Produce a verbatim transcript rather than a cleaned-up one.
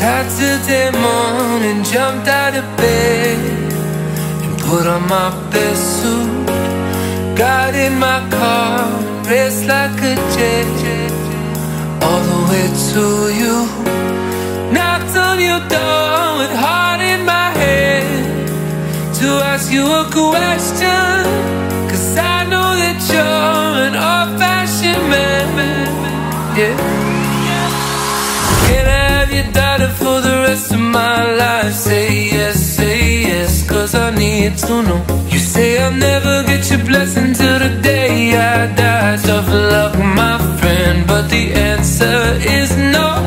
Saturday morning, jumped out of bed and put on my best suit. Got in my car and raced like a jet, all the way to you. Knocked on your door with heart in my head to ask you a question, 'cause I know that you're an old-fashioned man. Yeah. Daughter for the rest of my life. Say yes, say yes, 'cause I need to know. You say I'll never get your blessing till the day I die. Tough luck, my friend, but the answer is no.